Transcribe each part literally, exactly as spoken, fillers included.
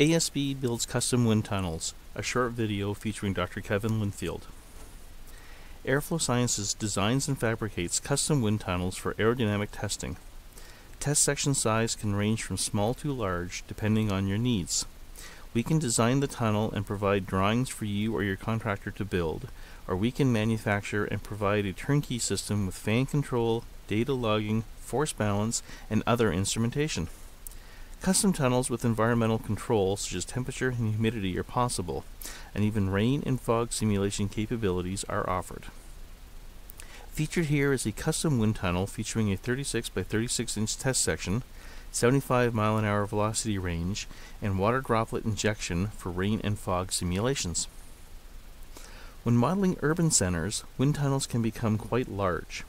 A S B builds custom wind tunnels, a short video featuring Doctor Kevin Linfield. Airflow Sciences designs and fabricates custom wind tunnels for aerodynamic testing. Test section size can range from small to large depending on your needs. We can design the tunnel and provide drawings for you or your contractor to build, or we can manufacture and provide a turnkey system with fan control, data logging, force balance, and other instrumentation. Custom tunnels with environmental control such as temperature and humidity are possible, and even rain and fog simulation capabilities are offered. Featured here is a custom wind tunnel featuring a thirty-six by thirty-six inch test section, seventy-five mile an hour velocity range, and water droplet injection for rain and fog simulations. When modeling urban centers, wind tunnels can become quite large.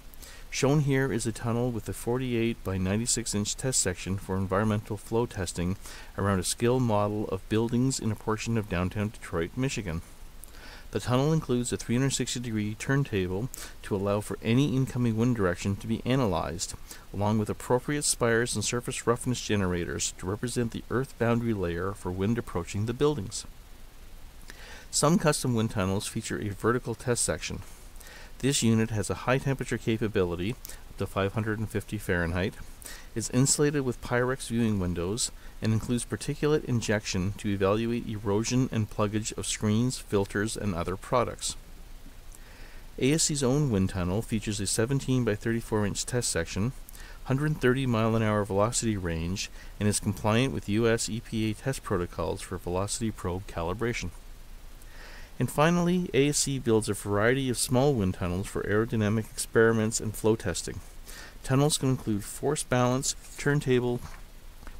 Shown here is a tunnel with a forty-eight by ninety-six inch test section for environmental flow testing around a scale model of buildings in a portion of downtown Detroit, Michigan. The tunnel includes a three hundred sixty degree turntable to allow for any incoming wind direction to be analyzed, along with appropriate spires and surface roughness generators to represent the earth boundary layer for wind approaching the buildings. Some custom wind tunnels feature a vertical test section. This unit has a high temperature capability, up to five hundred fifty Fahrenheit, is insulated with Pyrex viewing windows, and includes particulate injection to evaluate erosion and pluggage of screens, filters, and other products. A S C's own wind tunnel features a seventeen by thirty-four inch test section, one hundred thirty mile an hour velocity range, and is compliant with U S E P A test protocols for velocity probe calibration. And finally, A S C builds a variety of small wind tunnels for aerodynamic experiments and flow testing. Tunnels can include force balance, turntable,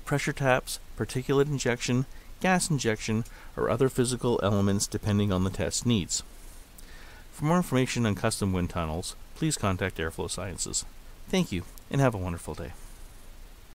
pressure taps, particulate injection, gas injection, or other physical elements depending on the test needs. For more information on custom wind tunnels, please contact Airflow Sciences. Thank you, and have a wonderful day.